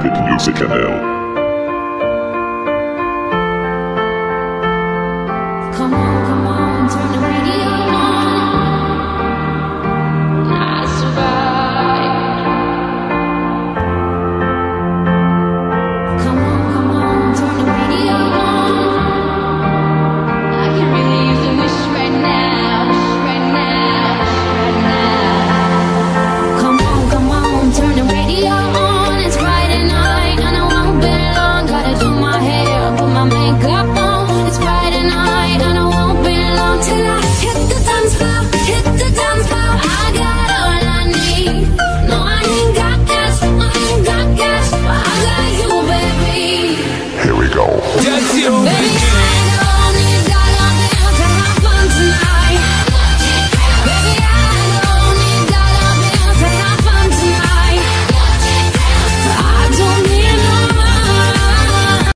Planet Music Canal.